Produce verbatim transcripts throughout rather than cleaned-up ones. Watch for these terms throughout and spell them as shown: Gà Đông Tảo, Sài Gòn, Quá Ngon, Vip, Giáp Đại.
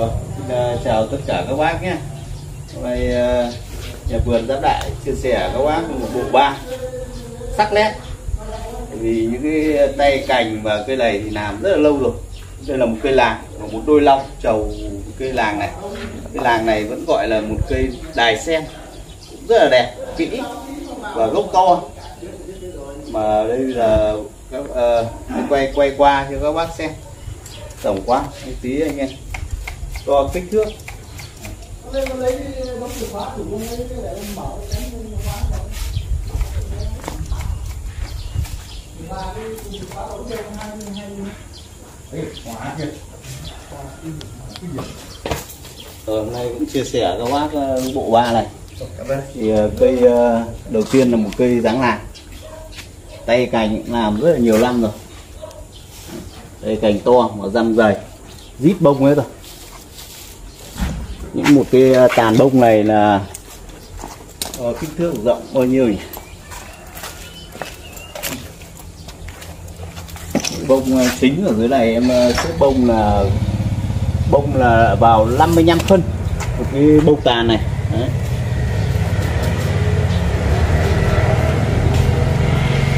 Rồi, xin chào tất cả các bác nhé. Hôm nay nhà vườn Giáp Đại chia sẻ các bác một bộ ba sắc nét. Vì những cái tay cành và cây này thì làm rất là lâu rồi. Đây là một cây làng và một đôi long trầu cây làng này. Cây làng này vẫn gọi là một cây đài sen, cũng rất là đẹp, kỹ và gốc to. Mà đây là các, uh, quay quay qua cho các bác xem tổng quát một tí anh em, to kích thước. Rồi hôm nay cũng chia sẻ các bác bộ ba này. Thì cây đầu tiên là một cây dáng làng, tay cành làm rất là nhiều năm rồi. Đây cành to mà răm dày, rít bông hết rồi. Những một cái tàn bông này là ờ, kích thước rộng bao nhiêu nhỉ? Bông chính ở dưới này em xếp bông là bông là vào năm mươi lăm phân một cái bông tàn này. Đấy.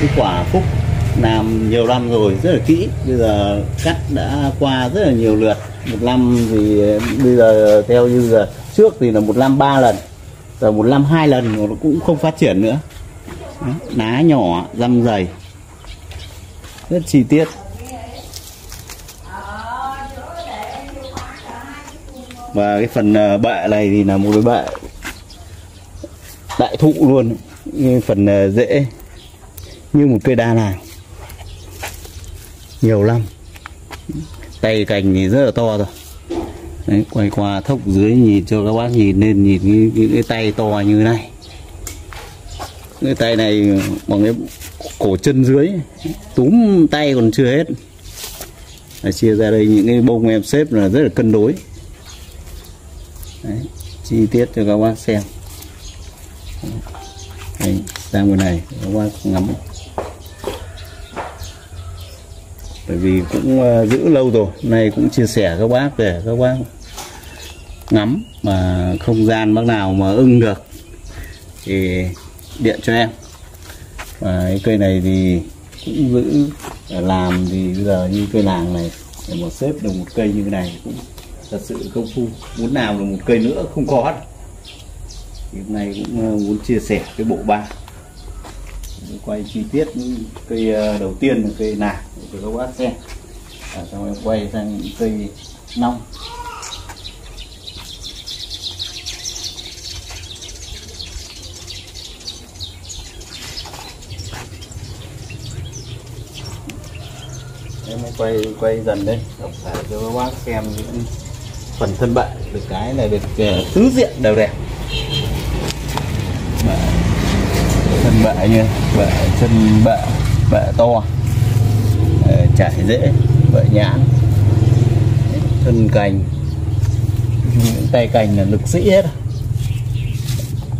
Cái quả phúc làm nhiều năm rồi, rất là kỹ, bây giờ cắt đã qua rất là nhiều lượt. Một năm thì bây giờ theo như là trước thì là một năm ba lần, giờ một năm hai lần nó cũng không phát triển nữa. Đấy, lá nhỏ, răm dày, rất chi tiết. Và cái phần bệ này thì là một cái bệ đại thụ luôn, như phần rễ như một cây đa làng, nhiều lắm. Tay cành thì rất là to rồi. Đấy, quay qua thốc dưới nhìn cho các bác nhìn lên, nhìn những cái, cái tay to như này. Cái tay này bằng cái cổ chân dưới, túm tay còn chưa hết. Đấy, chia ra đây những cái bông em xếp là rất là cân đối. Đấy, chi tiết cho các bác xem. Đấy, sang bên này các bác ngắm. Bởi vì cũng uh, giữ lâu rồi, nay cũng chia sẻ các bác để các bác ngắm, mà không gian bác nào mà ưng được thì điện cho em. Và cái cây này thì cũng giữ để làm, thì bây giờ như cây làng này để mà xếp được một cây như thế này cũng thật sự công phu, muốn nào được một cây nữa không có. Thì hôm nay cũng uh, muốn chia sẻ cái bộ ba, quay chi tiết cây đầu tiên là cây nạc để các bác xem. À, xong em quay sang những cây nong. Em quay quay dần đây tổng thể cho các bác xem những phần thân bệ. Được cái này được tứ diện đều đẹp. Thân bệ như bệ chân, bệ bệ to, chảy dễ, bệ nhãn, thân cành, những tay cành là lực sĩ hết,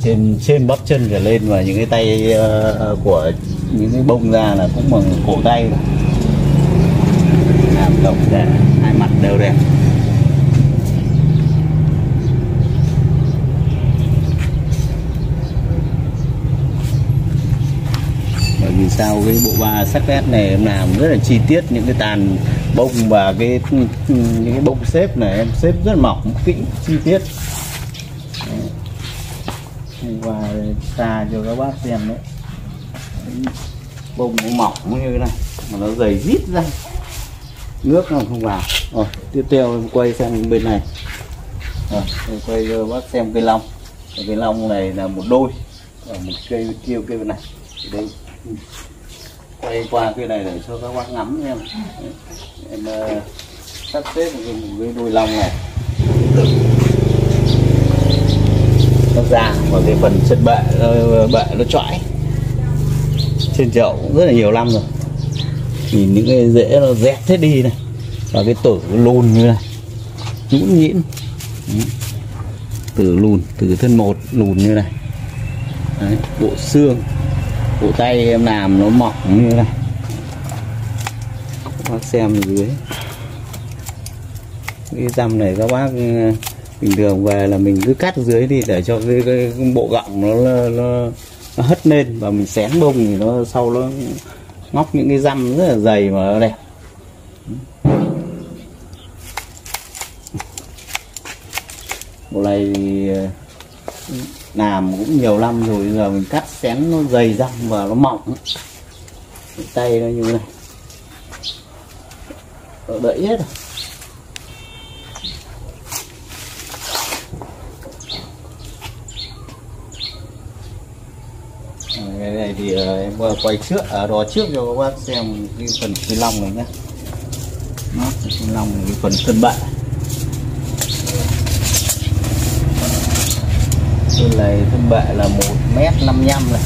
trên trên bắp chân trở lên, và những cái tay uh, của những cái bông ra là cũng bằng cổ tay, làm rộng ra hai mặt đều đẹp. Vì sao cái bộ ba sắc nét này em làm rất là chi tiết, những cái tàn bông và cái những cái bông xếp này em xếp rất mỏng, kỹ, chi tiết. Đấy. Và xa cho các bác xem đấy, bông nó mỏng như thế này mà nó dày rít ra, nước nó không vào. Rồi tiếp theo em quay sang bên này. Rồi em quay cho bác xem cây long. Cây long này là một đôi, ở một cây kia cây bên này. Đây quay qua cây này để cho các bác ngắm em. Em uh, sắp xếp một cái đuôi long này, nó ra và cái phần chân bệ bệ nó chọi trên chậu cũng rất là nhiều năm rồi. Nhìn những cái rễ nó dẹp hết đi này, và cái tử lùn như này, nhũn nhĩn, tử lùn, tử thân một lùn như này. Đấy, bộ xương, cổ tay em làm nó mỏng như này. Các bác xem dưới Cái dăm này các bác bình thường về là mình cứ cắt dưới đi để cho cái, cái bộ gọng nó, nó, nó hất lên, và mình xén bông thì nó sau nó ngóc những cái dăm rất là dày mà đẹp. Bộ này làm cũng nhiều năm rồi, giờ mình cắt xén nó dày dăm và nó mỏng, tay nó như này nó đẩy hết rồi. Cái này thì em quay trước ở đó trước cho các bác xem cái phần xi lông này nhé, nó xi lông này, cái phần thân bạ bên này, thân bạ là một mét năm mươi lăm này.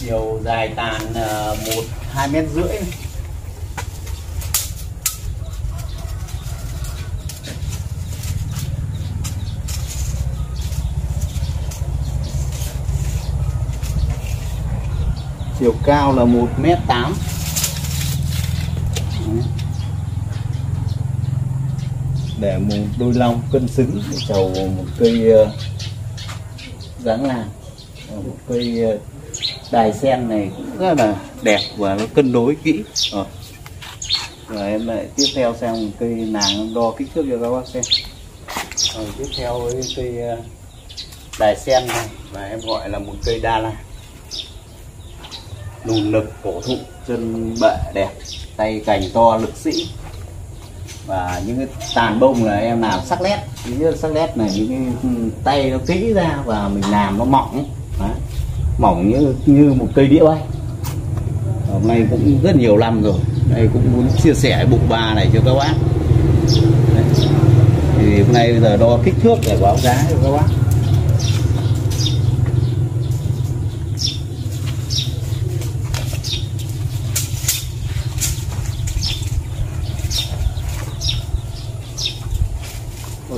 Chiều dài tàn một hai mét rưỡi này. Chiều cao là một mét tám. Để một đôi long cân xứng để trầu một cây dáng làng, một cây đài sen này cũng rất là đẹp và nó cân đối kỹ. Rồi, rồi em lại tiếp theo sang một cây nàng đo kích thước cho các bác xem. Rồi, tiếp theo với cây đài sen này và em gọi là một cây đa làng. Đùn lực cổ thụ, chân bệ đẹp, tay cành to lực sĩ. Và những cái tàn bông là em làm sắc nét, những sắc nét này, những cái tay nó kỹ ra và mình làm nó mỏng. Đó, mỏng như như một cây đĩa bay. Hôm nay cũng rất nhiều năm rồi, đây cũng muốn chia sẻ cái bộ ba này cho các bác. Đấy, thì hôm nay bây giờ đo kích thước để báo giá cho các bác.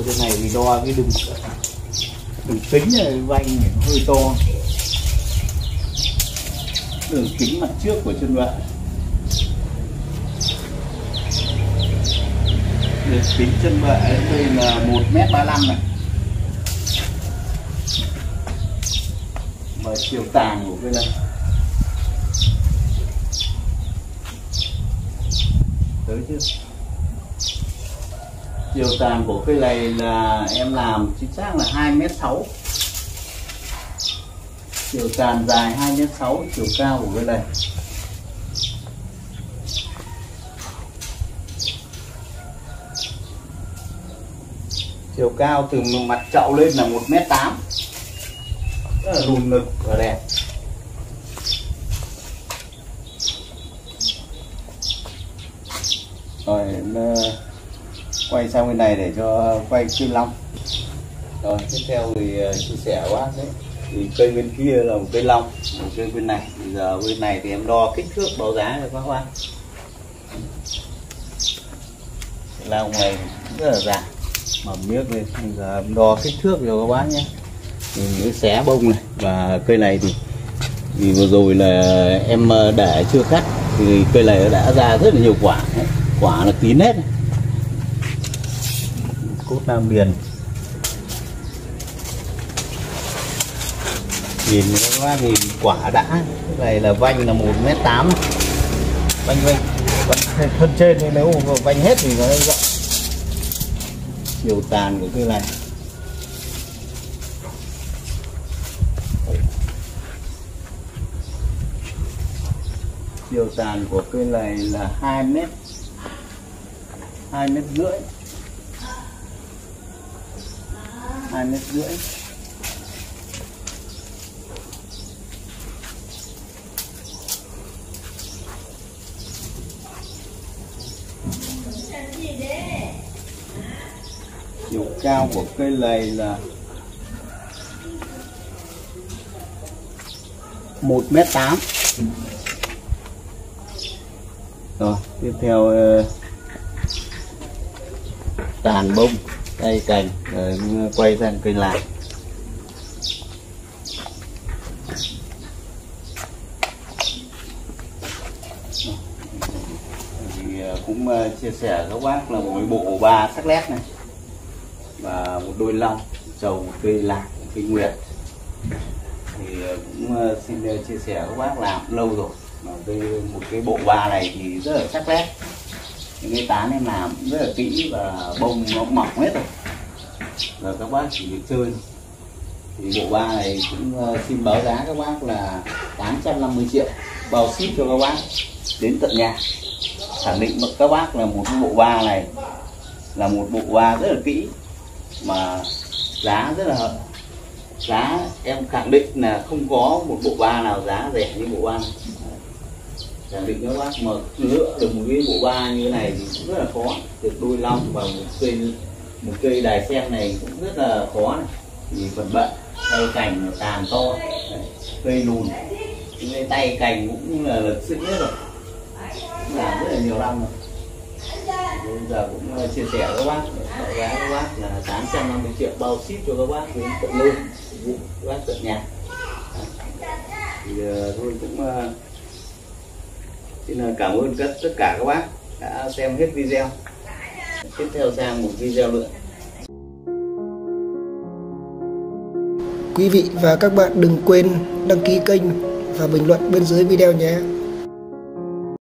Cái này thì đo cái đường đường kính này, vanh này hơi to, đường kính mặt trước của chân bạ, đường kính chân bạ đây là một mét ba mươi lăm này, và chiều tàng của cái này tới chưa. Chiều tàn của cây này là em làm chính xác là hai mét sáu. Chiều tàn dài hai mét sáu, chiều cao của cây này. Chiều cao từ mặt chậu lên là một mét tám. Rất là lùn ngực và đẹp. Rồi quay sang bên này để cho quay kim long. Rồi tiếp theo thì chia sẻ các bác đấy, thì cây bên kia là một cây long, một cây bên này. Bây giờ bên này thì em đo kích thước báo giá cho các bác. Cây long này rất là dài, mầm miếc lên. Bây giờ em đo kích thước cho các bác nhé. Mình xé bông này, và cây này thì vì vừa rồi là em để chưa cắt thì cây này đã ra rất là nhiều quả, quả là kín hết. Cốt Nam Miền nhìn các bác, nhìn quả đã. Cái này là vanh là một mét tám, vanh vanh vanh thân trên, nên nếu mà vanh hết thì nó rộng. Chiều tàn của cây này chiều tàn của cây này là hai mét, hai mét rưỡi hai mét rưỡi. Chiều cao của cây này là một mét tám. Rồi tiếp theo tàn bông, tay cành, quay sang cây lại. cũng chia sẻ các bác là một bộ ba sắc lét này và một đôi long, trầu, một cây lạc, một cây nguyệt. Thì cũng xin chia sẻ các bác làm lâu rồi, mà cái một cái bộ ba này thì rất là sắc lét, những cái tán em làm cũng rất là kỹ và bông nó mỏng hết rồi, rồi các bác chỉ được chơi. Thì bộ ba này cũng xin báo giá các bác là tám trăm năm mươi triệu, bao ship cho các bác đến tận nhà. Khẳng định bậc các bác là một cái bộ ba này là một bộ ba rất là kỹ mà giá rất là hợp. Giá em khẳng định là không có một bộ ba nào giá rẻ như bộ ba này. Khẳng định các bác mà lựa được một cái bộ ba như này thì cũng rất là khó. Được đôi long và một cây một cây đài sen này cũng rất là khó này. Vì còn bận, tay cành tàn to, cây lùn, cái tay cành cũng là lực sức hết rồi, làm rất là nhiều năm rồi. Bây giờ cũng chia sẻ các bác, báo giá các bác là tám trăm năm mươi triệu, bao ship cho các bác đến tận nơi, các bác tận nhà. Thì thôi cũng xin cảm ơn các tất cả các bác đã xem hết video. Tiếp theo sang một video nữa. Quý vị và các bạn đừng quên đăng ký kênh và bình luận bên dưới video nhé.